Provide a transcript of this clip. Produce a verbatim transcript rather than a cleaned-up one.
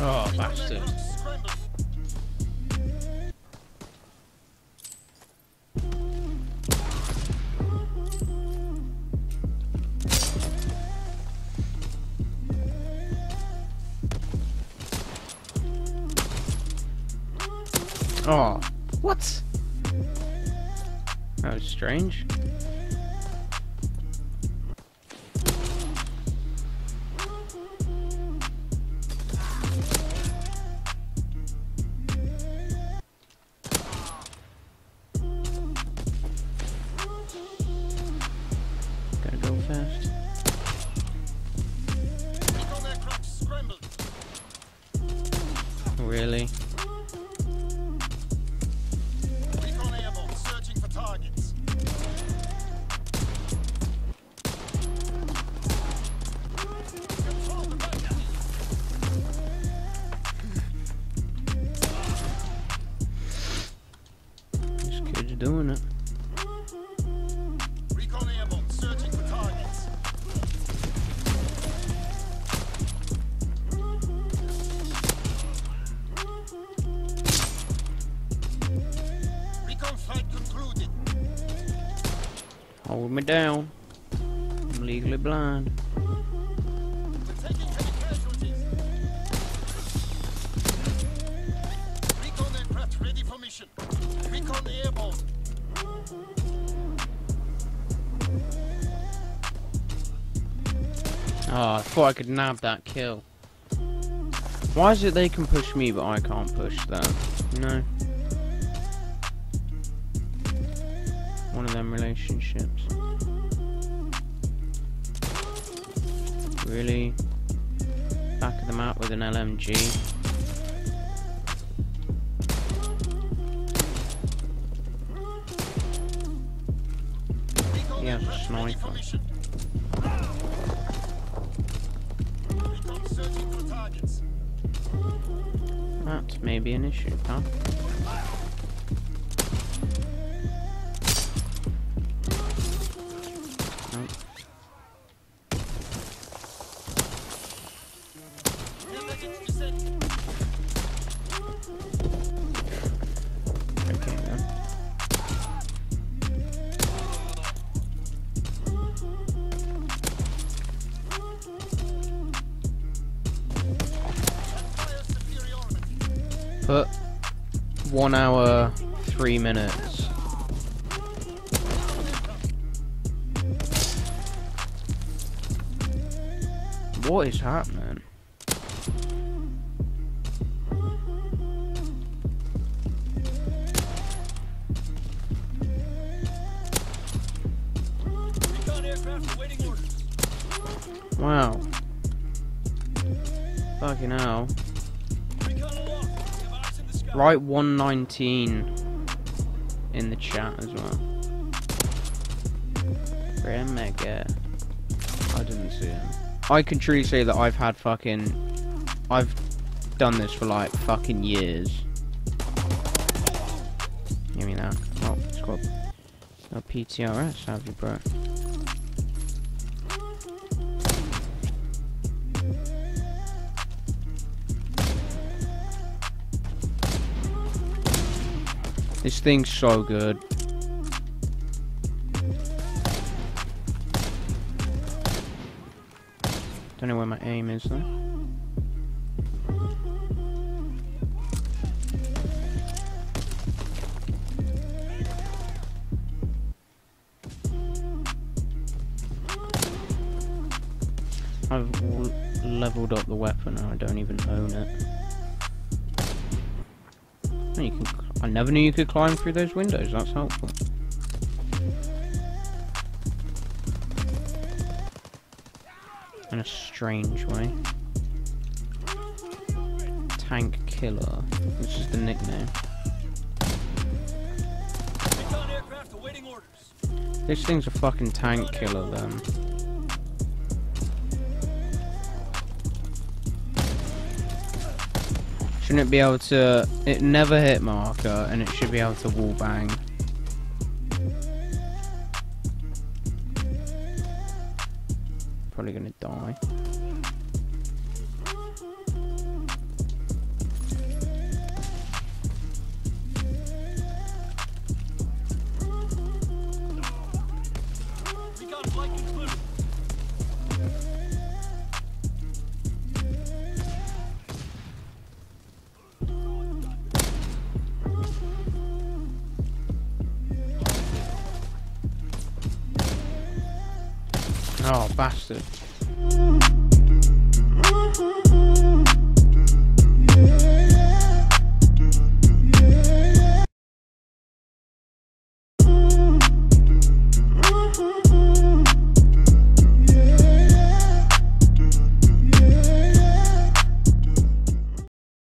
Oh, bastard. Oh, what? That was strange. Really? Recon airborne, searching for targets. Control the bunker. These kids are doing it. Recon airborne, searching for targets. Hold me down. I'm legally blind. We're taking heavy casualties. Recon aircraft ready for mission. Recon airborne. Oh, I thought I could nab that kill. Why is it they can push me but I can't push them? No. One of them relationships. Really? Back of the map with an L M G. He has a sniper. That may be an issue, huh? Put one hour, three minutes. What is happening? Wow. Fucking hell. Write one nineteen in the chat as well. Remega. I didn't see him. I can truly say that I've had fucking... I've done this for like fucking years. Give me that. Oh, squad. No P T R S, have you, bro? This thing's so good. Don't know where my aim is though. I've w leveled up the weapon and I don't even own it. And you can, I never knew you could climb through those windows, that's helpful. In a strange way. Tank Killer, which is the nickname. This thing's a fucking tank killer then. Shouldn't it be able to, it never hit marker and it should be able to wall bang. Probably gonna die. Oh, bastard.